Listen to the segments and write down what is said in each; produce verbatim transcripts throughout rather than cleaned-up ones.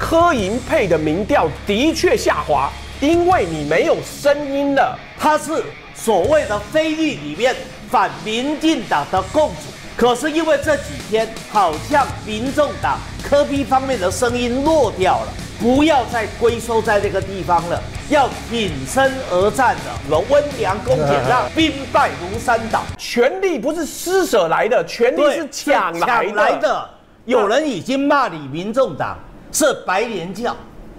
柯银配的民调的确下滑，因为你没有声音了。他是所谓的非绿里面反民进党的共主，可是因为这几天好像民众党柯 P 方面的声音落掉了，不要再龟缩在这个地方了，要挺身而战了。我们温良恭俭让，兵败如山倒。权力不是施舍来的，权力是抢来的。抢来的。有人已经骂你民众党是白莲教，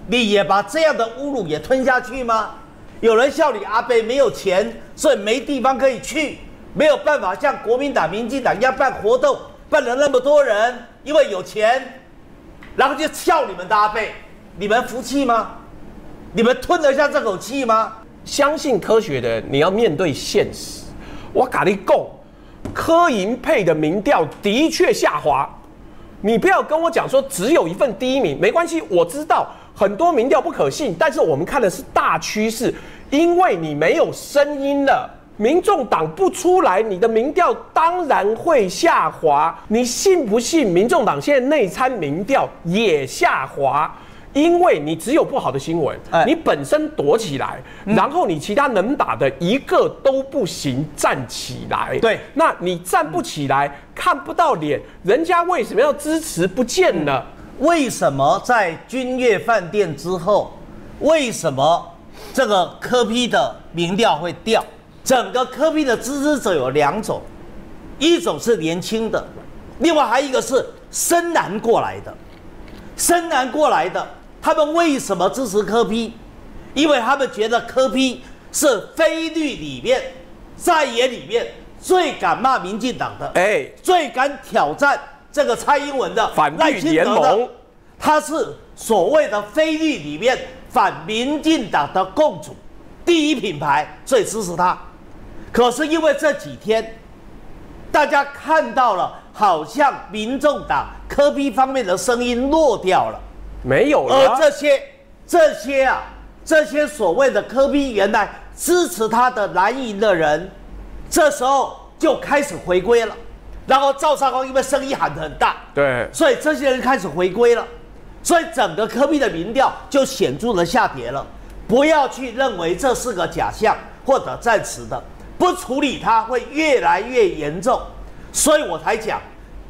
你也把这样的侮辱也吞下去吗？有人笑你阿北没有钱，所以没地方可以去，没有办法像国民党、民进党一样办活动，办了那么多人，因为有钱，然后就笑你们的阿北，你们服气吗？你们吞得下这口气吗？相信科学的，你要面对现实。我跟你讲，柯银配的民调的确下滑。你不要跟我讲说只有一份第一名，没关系，我知道很多民调不可信，但是我们看的是大趋势，因为你没有声音了，民众党不出来，你的民调当然会下滑。你信不信？民众党现在内参民调也下滑，因为你只有不好的新闻，哎、你本身躲起来，嗯、然后你其他能打的一个都不行，站起来。对，那你站不起来，嗯、看不到脸，人家为什么要支持不见了？为什么在君悦饭店之后，为什么这个柯 P 的民调会掉？整个柯 P 的支持者有两种，一种是年轻的，另外还有一个是深蓝过来的，深蓝过来的。他们为什么支持柯 P？ 因为他们觉得柯 P 是非绿里面、在野里面最敢骂民进党的，哎、欸，最敢挑战这个蔡英文的反绿联盟。他是所谓的非绿里面反民进党的共主，第一品牌，所以支持他。可是因为这几天大家看到了，好像民众党柯 P 方面的声音落掉了。没有了、啊，而这些、这些啊、这些所谓的柯 P 原来支持他的蓝营的人，这时候就开始回归了。然后赵少康因为声音喊得很大，对，所以这些人开始回归了，所以整个柯 P 的民调就显著的下跌了。不要去认为这是个假象或者暂时的，不处理它会越来越严重。所以我才讲，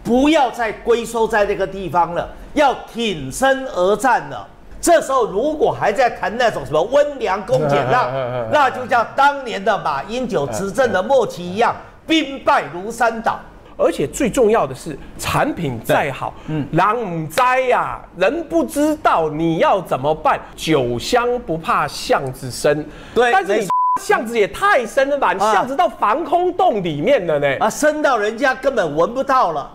不要再龟缩在这个地方了。要挺身而战了。这时候如果还在谈那种什么温良恭俭让，那就像当年的马英九执政的末期一样，兵败如山倒。而且最重要的是，产品再好，嗯，人不知呀，人不知道你要怎么办。酒香不怕巷子深，对，但是你巷子也太深了吧？啊、巷子到防空洞里面了呢，啊，深到人家根本闻不到了。